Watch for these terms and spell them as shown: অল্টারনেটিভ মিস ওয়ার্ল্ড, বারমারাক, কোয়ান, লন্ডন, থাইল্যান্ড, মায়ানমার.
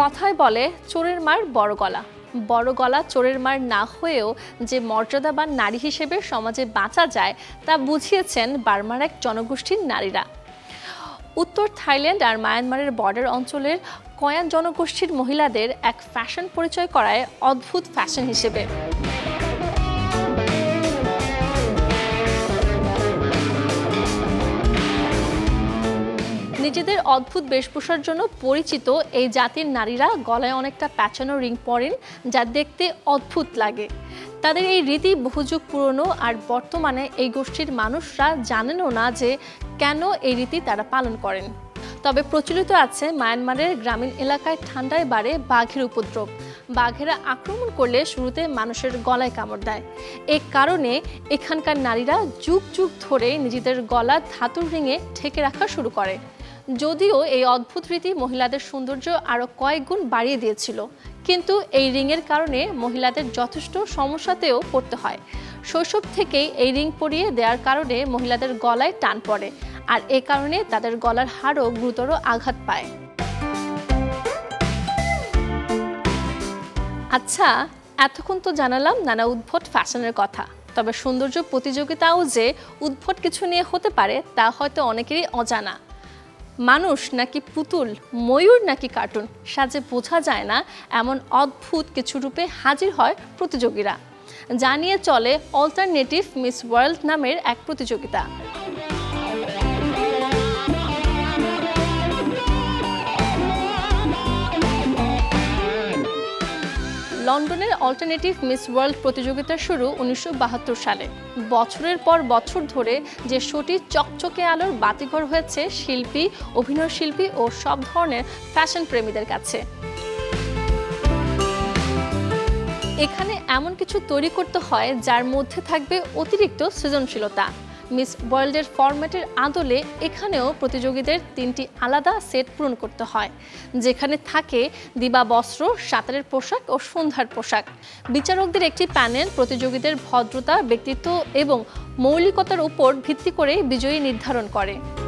কথায় বলে চোরের মার বড় গলা, বড় গলা চোরের মার না হয়েও যে মর্যাদাবান নারী হিসেবে সমাজে বাঁচা যায় তা বুঝিয়েছেন বারমারাক জনগোষ্ঠীর নারীরা। উত্তর থাইল্যান্ড আর মায়ানমারের বর্ডার অঞ্চলের কোয়ান জনগোষ্ঠীর মহিলাদের এক ফ্যাশন পরিচয় করায় অদ্ভুত ফ্যাশন হিসেবে। নিজেদের অদ্ভুত বেশভূষার জন্য পরিচিত এই জাতির নারীরা গলায় অনেকটা প্যাঁচানো রিং পরেন, যা দেখতে অদ্ভুত লাগে। তাদের এই রীতি বহুযুগ পুরনো, আর বর্তমানে এই গোষ্ঠীর মানুষরা জানেনও না যে কেন এই রীতি তারা পালন করেন। তবে প্রচলিত আছে মায়ানমারের গ্রামীণ এলাকায় ঠান্ডায় বাড়ে বাঘের উপদ্রব। বাঘেরা আক্রমণ করলে শুরুতে মানুষের গলায় কামড় দেয়। এ কারণে এখানকার নারীরা যুগ যুগ ধরে নিজেদের গলা ধাতুর রিংয়ে ঢেকে রাখা শুরু করে। যদিও এই অদ্ভুত রীতি মহিলাদের সৌন্দর্য আরও কয়েক গুণ বাড়িয়ে দিয়েছিল, কিন্তু এই রিংয়ের কারণে মহিলাদের যথেষ্ট সমস্যাতেও পড়তে হয়। শৈশব থেকেই এই রিং পরিয়ে দেওয়ার কারণে মহিলাদের গলায় টান পড়ে, আর এ কারণে তাদের গলার হাড়ও গুরুতর আঘাত পায়। আচ্ছা, এতক্ষণ তো জানালাম নানা উদ্ভট ফ্যাশনের কথা, তবে সৌন্দর্য প্রতিযোগিতাও যে উদ্ভট কিছু নিয়ে হতে পারে তা হয়তো অনেকেরই অজানা। মানুষ নাকি পুতুল, ময়ূর নাকি কার্টুন, সাজে বোঝা যায় না এমন অদ্ভুত কিছু রূপে হাজির হয় প্রতিযোগীরা। জানিয়ে চলে অল্টারনেটিভ মিস ওয়ার্ল্ড নামের এক প্রতিযোগিতা। লন্ডনের অল্টারনেটিভ মিস ওয়ার্ল্ড প্রতিযোগিতা শুরু ১৯৭২ সালে। বছরের পর বছর ধরে যে শোটি চকচকে আলোর বাতিঘর হয়েছে শিল্পী, অভিনয়শিল্পী ও সব ধরনের ফ্যাশন প্রেমীদের কাছে। এখানে এমন কিছু তৈরি করতে হয় যার মধ্যে থাকবে অতিরিক্ত সৃজনশীলতা। মিস ওয়ার্ল্ডের ফরম্যাটের আদলে এখানেও প্রতিযোগীদের তিনটি আলাদা সেট পূরণ করতে হয়, যেখানে থাকে দিবা বস্ত্র, সাঁতারের পোশাক ও সন্ধ্যার পোশাক। বিচারকদের একটি প্যানেল প্রতিযোগীদের ভদ্রতা, ব্যক্তিত্ব এবং মৌলিকতার উপর ভিত্তি করে বিজয়ী নির্ধারণ করে।